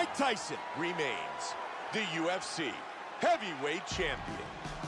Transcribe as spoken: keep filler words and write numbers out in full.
Mike Tyson remains the U F C heavyweight champion.